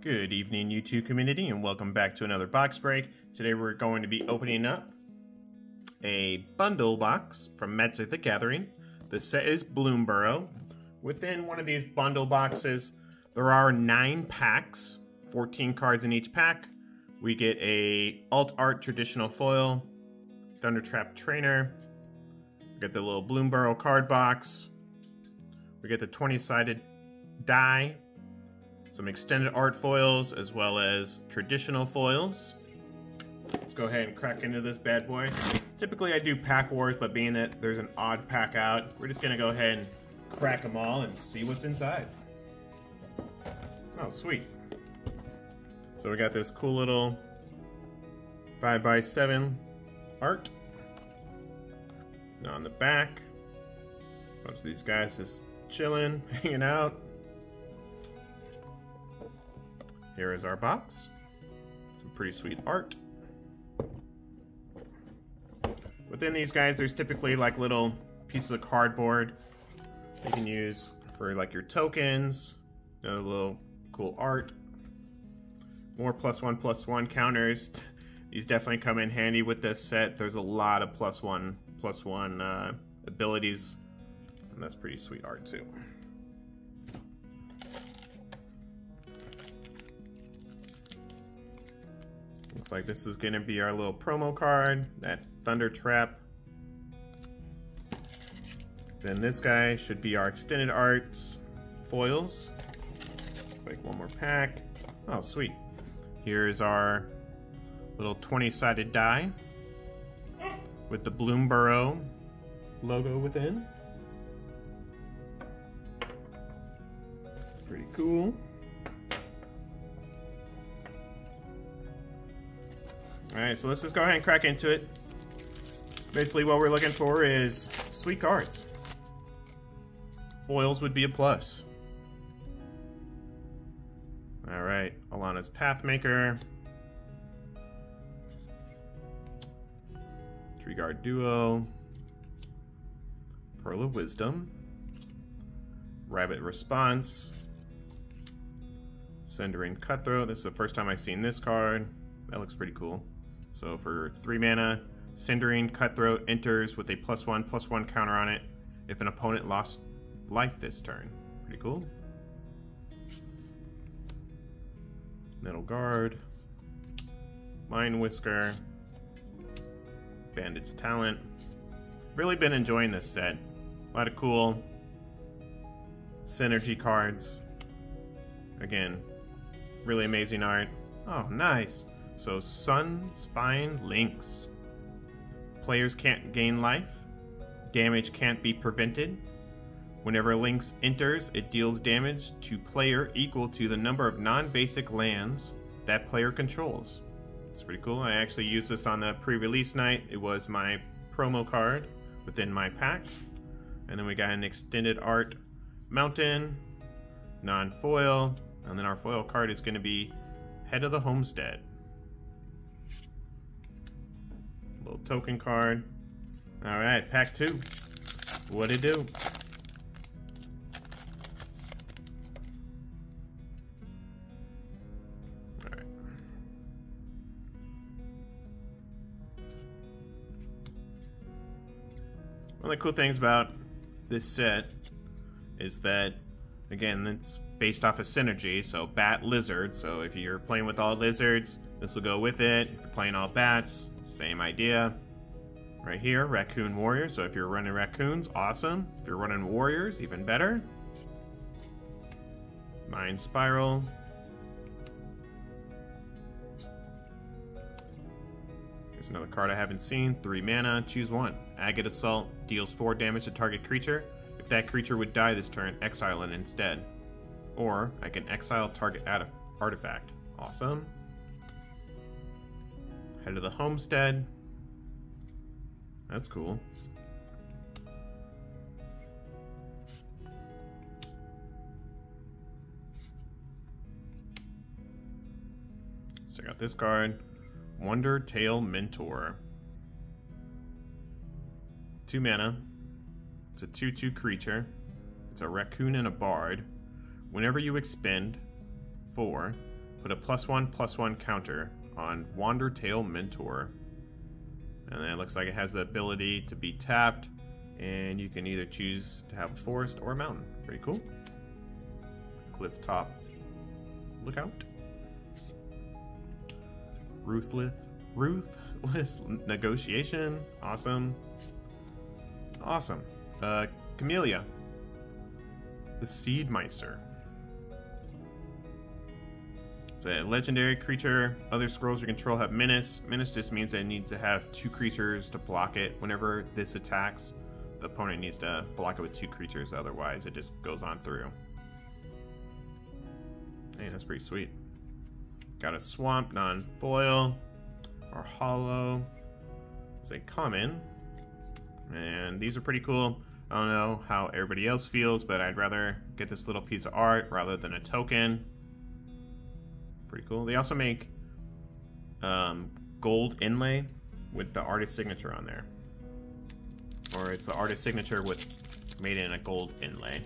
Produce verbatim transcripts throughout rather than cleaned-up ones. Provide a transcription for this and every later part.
Good evening, YouTube community, and welcome back to another box break. Today we're going to be opening up a bundle box from Magic the Gathering. The set is Bloomburrow. Within one of these bundle boxes, there are nine packs, fourteen cards in each pack. We get a alt art traditional foil, Thundertrap Trainer. We get the little Bloomburrow card box. We get the twenty-sided die. Some extended art foils as well as traditional foils. Let's go ahead and crack into this bad boy. Typically I do pack wars, but being that there's an odd pack out, we're just gonna go ahead and crack them all and see what's inside. Oh, sweet. So we got this cool little five by seven art. And on the back, a bunch of these guys just chilling, hanging out. Here is our box. Some pretty sweet art. Within these guys, there's typically like little pieces of cardboard you can use for like your tokens. Another little cool art. More plus one plus one counters. These definitely come in handy with this set. There's a lot of plus one plus one uh, abilities, and that's pretty sweet art too. Looks like this is going to be our little promo card, that Thunder Trap. Then this guy should be our extended arts foils. Looks like one more pack. Oh, sweet. Here is our little twenty-sided die with the Bloomburrow logo within. Pretty cool. Alright, so let's just go ahead and crack into it. Basically what we're looking for is sweet cards. Foils would be a plus. Alright, Alana's Pathmaker. Tree Guard Duo. Pearl of Wisdom. Rabbit Response. Cindering Cutthroat. This is the first time I've seen this card. That looks pretty cool. So for three mana, Cindering Cutthroat enters with a plus one, plus one counter on it if an opponent lost life this turn. Pretty cool. Metal Guard. Mind Whisker. Bandit's Talent. Really been enjoying this set. A lot of cool synergy cards. Again, really amazing art. Oh, nice. So, Sunspine Lynx. Players can't gain life. Damage can't be prevented. Whenever Lynx enters, it deals damage to player equal to the number of non-basic lands that player controls. It's pretty cool. I actually used this on the pre-release night. It was my promo card within my pack. And then we got an extended art mountain, non-foil, and then our foil card is going to be Head of the Homestead. Little token card. All right, pack two. What'd it do? All right. One of the cool things about this set is that, again, it's based off of synergy, so bat, lizard. So if you're playing with all lizards, this will go with it. If you're playing all bats, same idea. Right here, Raccoon Warrior. So if you're running raccoons, awesome. If you're running warriors, even better. Mind Spiral. Here's another card I haven't seen. Three mana, choose one. Agate Assault deals four damage to target creature. If that creature would die this turn, exile it instead. Or I can exile target artifact. Awesome. Head of the Homestead. That's cool. Let's check out this card. Wandertail Mentor. Two mana. It's a two two creature. It's a raccoon and a bard. Whenever you expend four, put a plus one, plus one counter on Wandertail Mentor. And then it looks like it has the ability to be tapped, and you can either choose to have a forest or a mountain. Pretty cool. Cliff top lookout. Ruthless, ruthless negotiation. Awesome. Awesome. Uh, Camellia the Seedmeister. It's a legendary creature. Other scrolls you control have menace. Menace just means that it needs to have two creatures to block it. Whenever this attacks, the opponent needs to block it with two creatures, otherwise it just goes on through. Hey, that's pretty sweet. Got a swamp, non-foil, or hollow. It's a common. And these are pretty cool. I don't know how everybody else feels, but I'd rather get this little piece of art rather than a token. Pretty cool. They also make um, gold inlay with the artist signature on there. Or it's the artist signature with made in a gold inlay.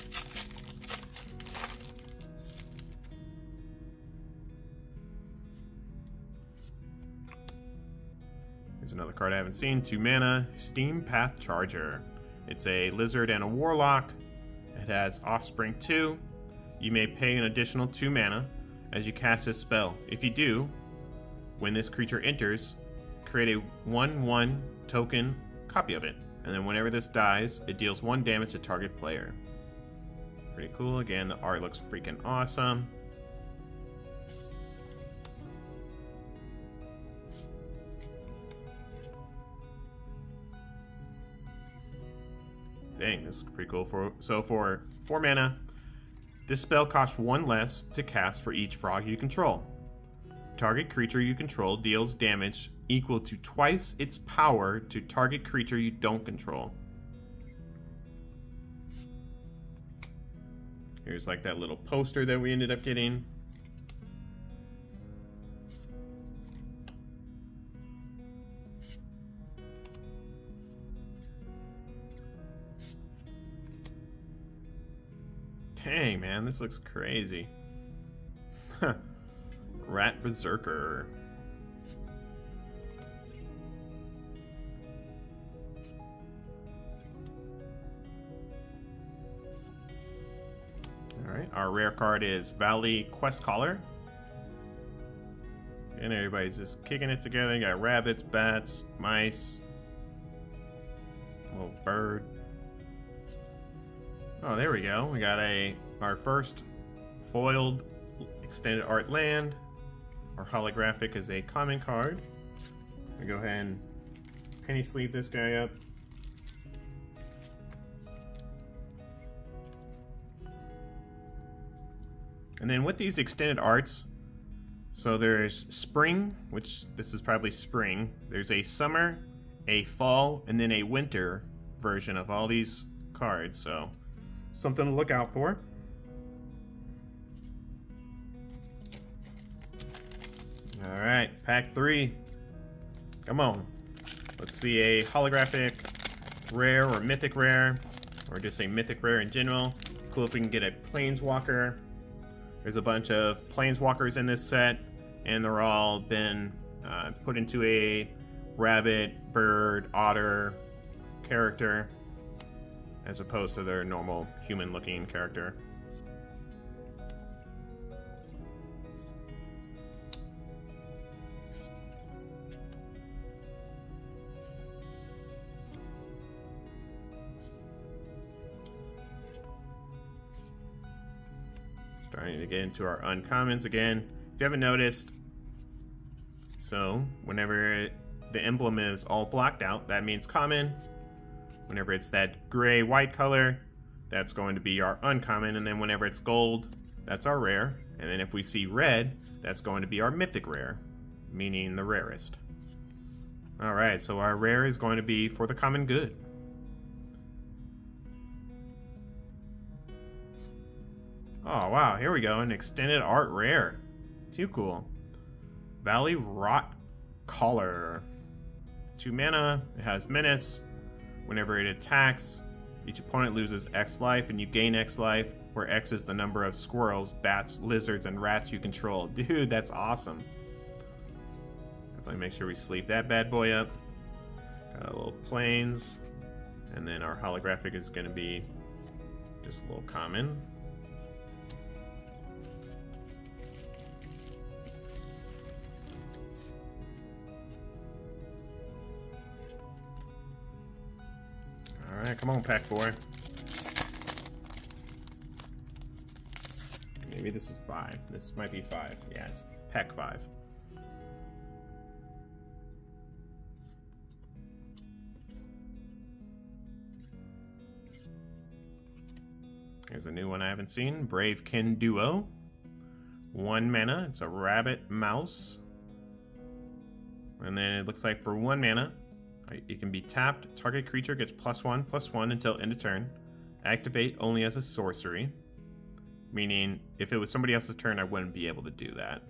Here's another card I haven't seen. Two mana, Steam Path Charger. It's a lizard and a warlock. It has offspring two. You may pay an additional two mana as you cast this spell. If you do, when this creature enters, create a one one token copy of it. And then whenever this dies, it deals one damage to target player. Pretty cool. Again, the art looks freaking awesome. Dang, this is pretty cool. For so for four mana, this spell costs one less to cast for each frog you control. Target creature you control deals damage equal to twice its power to target creature you don't control. Here's like that little poster that we ended up getting. Dang, man, this looks crazy. Rat Berserker. Alright, our rare card is Valley Quest Caller. And everybody's just kicking it together. You got rabbits, bats, mice, little bird. Oh, there we go. We got a our first foiled extended art land. Our holographic is a common card. I'm gonna go ahead and penny sleeve this guy up. And then with these extended arts, so there's spring, which this is probably spring. There's a summer, a fall, and then a winter version of all these cards. So something to look out for. All right, pack three. Come on. Let's see a holographic rare or mythic rare, or just a mythic rare in general. It's cool if we can get a planeswalker. There's a bunch of planeswalkers in this set, and they're all been uh, put into a rabbit, bird, otter character, as opposed to their normal human-looking character. Starting to get into our uncommons again. If you haven't noticed, so whenever the emblem is all blocked out, that means common. Whenever it's that gray-white color, that's going to be our uncommon. And then whenever it's gold, that's our rare. And then if we see red, that's going to be our mythic rare, meaning the rarest. All right, so our rare is going to be for the common good. Oh, wow, here we go, an extended art rare. Too cool. Valley Rot Caller. Two mana, it has menace. Whenever it attacks, each opponent loses X life and you gain X life. where X is the number of squirrels, bats, lizards, and rats you control. Dude, that's awesome. Definitely make sure we sleep that bad boy up. Got a little planes. And then our holographic is going to be just a little common. Alright, come on, pack boy. Maybe this is five. This might be five. Yeah, it's pack five. Here's a new one I haven't seen. Brave Kin Duo. One mana. It's a rabbit mouse. And then it looks like for one mana, it can be tapped. Target creature gets plus one, plus one until end of turn. Activate only as a sorcery. Meaning, if it was somebody else's turn, I wouldn't be able to do that,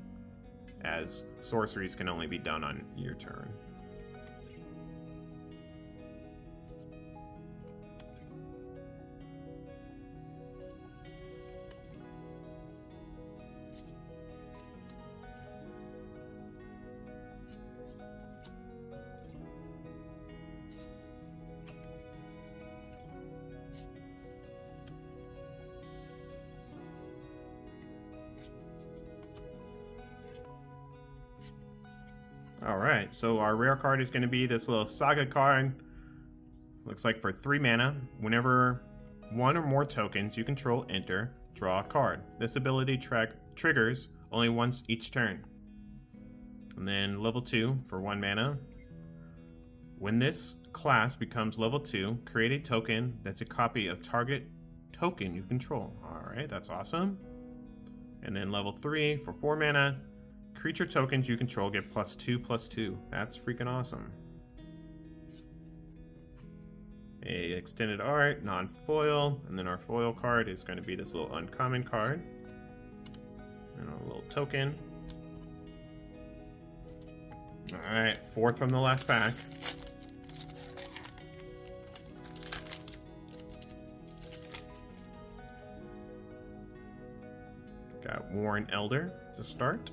as sorceries can only be done on your turn. Alright, so our rare card is going to be this little saga card. Looks like for three mana, whenever one or more tokens you control enter, draw a card. This ability track triggers only once each turn. And then level two for one mana. When this class becomes level two, create a token that's a copy of target token you control. Alright, that's awesome. And then level three for four mana. Creature tokens you control get plus two, plus two. That's freaking awesome. A extended art, non-foil, and then our foil card is going to be this little uncommon card. And a little token. Alright, fourth from the last pack. Got Warren Elder to start.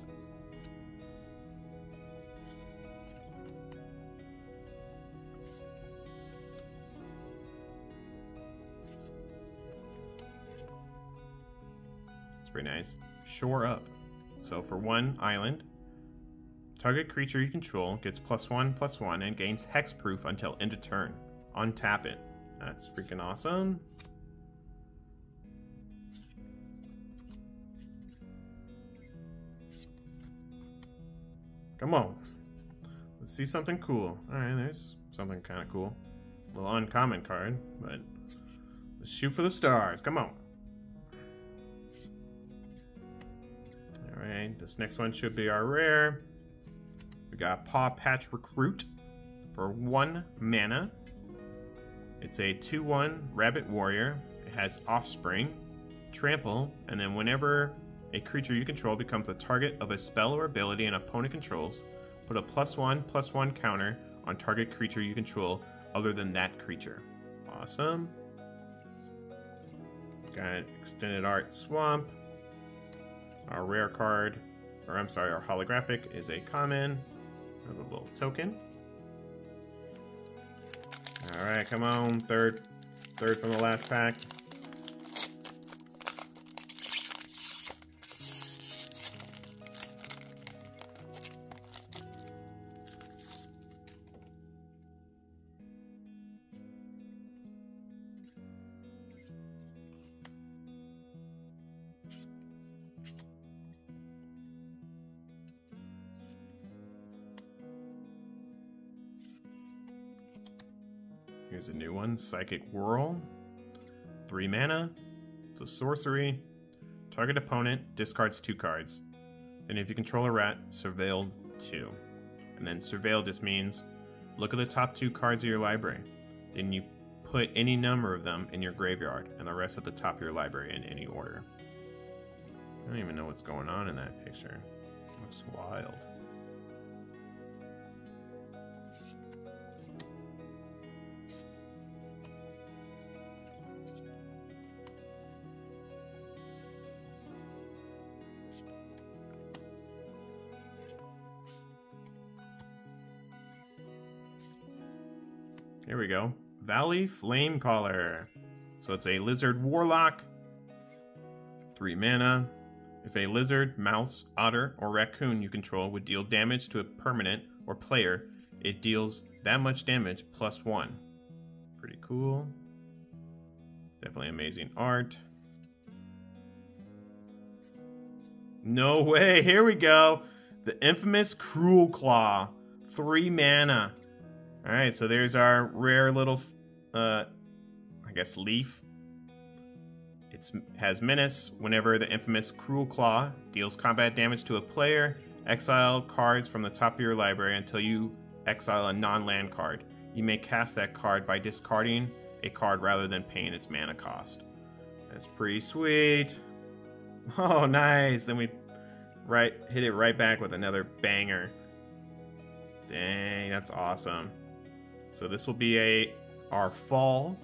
Pretty nice. Shore Up. So for one island, target creature you control gets plus one, plus one, and gains hexproof until end of turn. Untap it. That's freaking awesome. Come on. Let's see something cool. Alright, there's something kind of cool. A little uncommon card, but let's shoot for the stars. Come on. Alright, this next one should be our rare. We got Paw Patch Recruit for one mana. It's a two one Rabbit Warrior. It has offspring, trample, and then whenever a creature you control becomes a target of a spell or ability an opponent controls, put a plus one, plus one counter on target creature you control other than that creature. Awesome. Got Extended Art Swamp. Our rare card, or I'm sorry, our holographic is a common. Another little token. Alright, come on. Third third from the last pack. Here's a new one, Psychic Whirl. Three mana. It's a sorcery. Target opponent discards two cards. Then if you control a rat, surveil two. And then surveil just means look at the top two cards of your library. Then you put any number of them in your graveyard and the rest at the top of your library in any order. I don't even know what's going on in that picture. It looks wild. There we go. Valley Flamecaller. So it's a lizard warlock. Three mana. If a lizard, mouse, otter, or raccoon you control would deal damage to a permanent or player, it deals that much damage plus one. Pretty cool. Definitely amazing art. No way, here we go. The infamous Cruel Claw. Three mana. Alright, so there's our rare little, uh, I guess, leaf. It has Menace. Whenever the infamous Cruel Claw deals combat damage to a player, exile cards from the top of your library until you exile a non-land card. You may cast that card by discarding a card rather than paying its mana cost. That's pretty sweet. Oh, nice. Then we right hit it right back with another banger. Dang, that's awesome. So this will be a our fall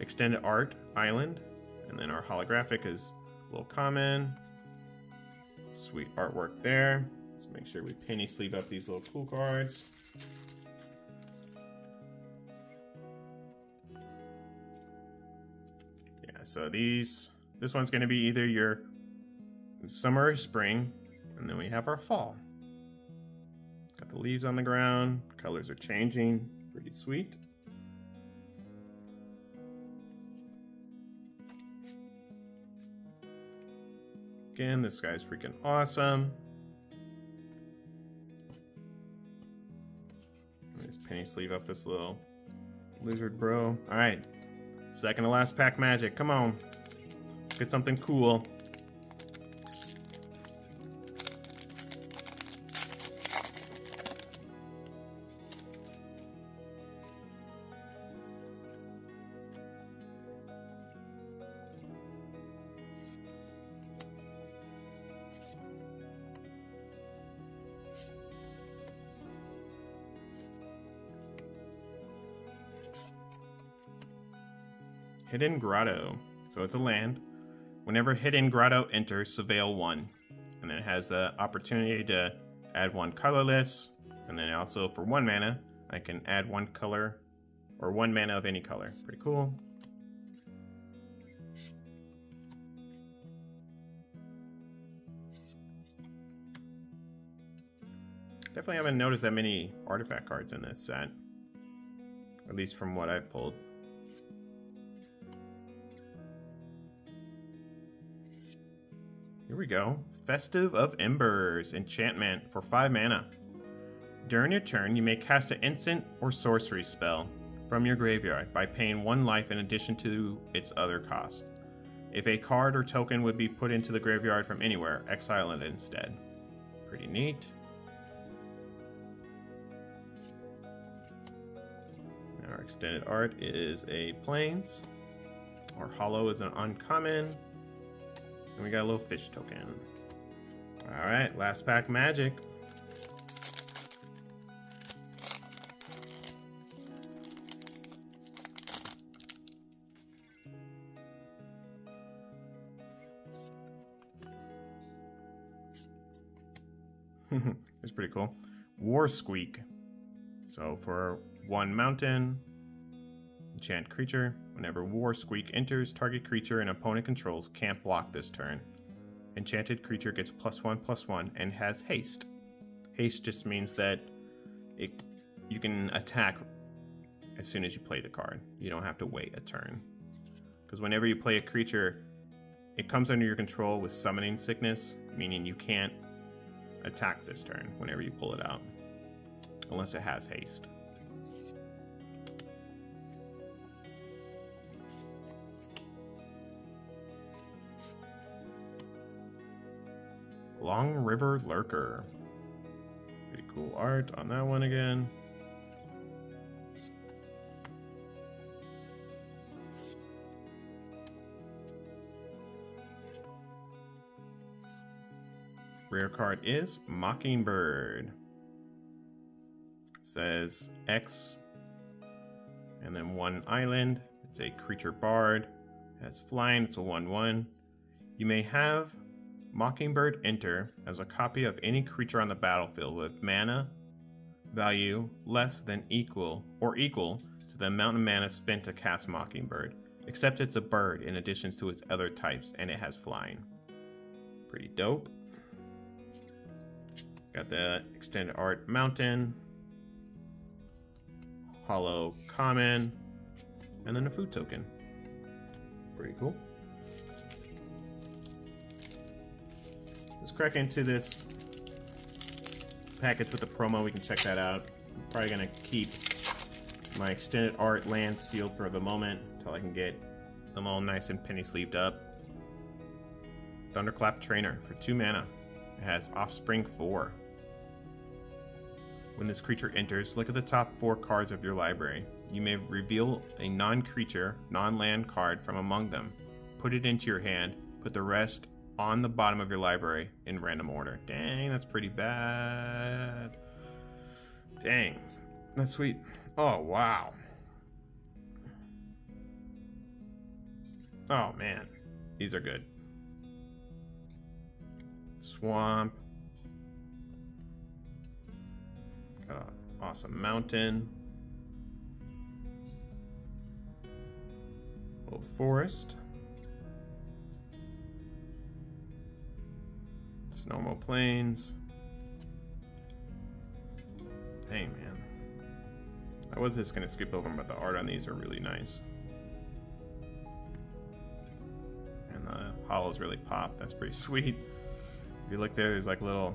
extended art island. And then our holographic is a little common. Sweet artwork there. Let's make sure we penny sleeve up these little cool cards. Yeah, so these, this one's gonna be either your summer or spring, and then we have our fall. Got the leaves on the ground, colors are changing, pretty sweet. Again, this guy's freaking awesome. Let's penny sleeve up this little lizard bro. All right, second to last pack magic. Come on, let's get something cool. Hidden Grotto. So it's a land. Whenever Hidden Grotto enters, surveil one. And then it has the opportunity to add one colorless. And then also for one mana, I can add one color or one mana of any color. Pretty cool. Definitely haven't noticed that many artifact cards in this set. At least from what I've pulled. Here we go. Festive of Embers enchantment for five mana. During your turn, you may cast an instant or sorcery spell from your graveyard by paying one life in addition to its other cost. If a card or token would be put into the graveyard from anywhere, exile it instead. Pretty neat. Our extended art is a plains. Our hollow is an uncommon. And we got a little fish token. All right, last pack magic. It's pretty cool. War Squeak. So for one mountain, enchant creature. Whenever War Squeak enters, target creature an opponent controls can't block this turn. Enchanted creature gets plus one plus one and has haste. Haste just means that it you can attack as soon as you play the card. You don't have to wait a turn. Because whenever you play a creature, it comes under your control with summoning sickness, meaning you can't attack this turn whenever you pull it out. Unless it has haste. Long River Lurker. Pretty cool art on that one again. Rare card is Mockingbird. It says X and then one island. It's a creature bard. It has flying. It's a one one. You may have Mockingbird enter as a copy of any creature on the battlefield with mana, value less than equal or equal to the amount of mana spent to cast Mockingbird, except it's a bird in addition to its other types, and it has flying. Pretty dope. Got the extended art mountain, hollow common, and then a food token. Pretty cool. Let's crack into this package with the promo. We can check that out. I'm probably gonna keep my extended art land sealed for the moment until I can get them all nice and penny sleeved up. Thundertrap Trainer for two mana. It has Offspring four. When this creature enters, look at the top four cards of your library. You may reveal a non-creature, non-land card from among them. Put it into your hand. Put the rest on the bottom of your library in random order. Dang, that's pretty bad. Dang, that's sweet. Oh, wow. Oh, man. These are good. Swamp. Got an awesome mountain. Little forest. Normal plains. Dang, man. I was just gonna skip over them, but the art on these are really nice. And the hollows really pop. That's pretty sweet. If you look there, there's like little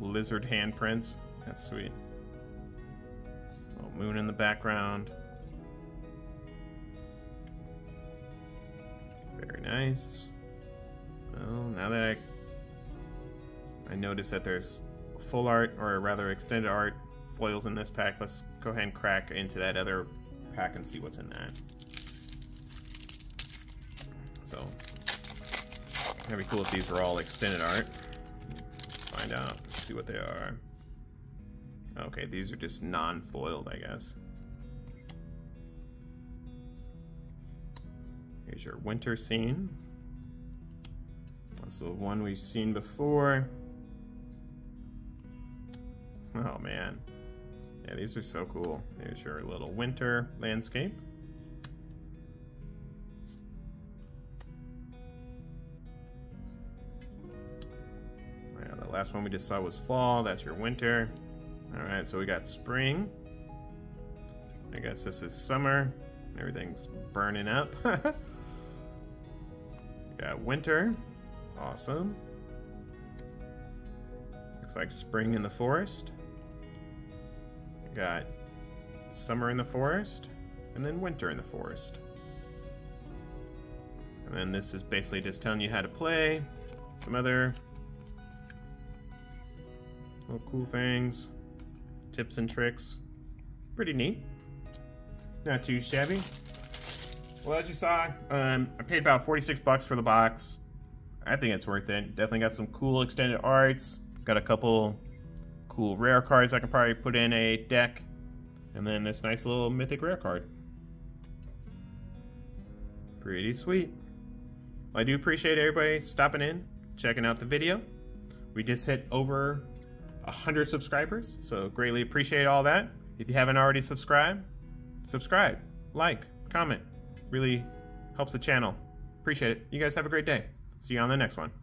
lizard handprints. That's sweet. Little moon in the background. Very nice. Well, now that I I noticed that there's full art, or rather extended art, foils in this pack. Let's go ahead and crack into that other pack and see what's in that. So, that'd be cool if these were all extended art. Find out, see what they are. Okay, these are just non-foiled, I guess. Here's your winter scene. That's the one we've seen before. Oh man, yeah, these are so cool. Here's your little winter landscape. Yeah, the last one we just saw was fall. That's your winter. All right, so we got spring. I guess this is summer. Everything's burning up. We got winter. Awesome. Looks like spring in the forest. Got summer in the forest, and then winter in the forest. And then this is basically just telling you how to play, some other little cool things, tips and tricks. Pretty neat. Not too shabby. Well, as you saw, um, I paid about forty-six bucks for the box. I think it's worth it. Definitely got some cool extended arts. Got a couple cool rare cards I can probably put in a deck, and then this nice little mythic rare card. Pretty sweet. Well, I do appreciate everybody stopping in, checking out the video. We just hit over one hundred subscribers, so greatly appreciate all that. If you haven't already subscribed, subscribe, like, comment. Really helps the channel. Appreciate it. You guys have a great day. See you on the next one.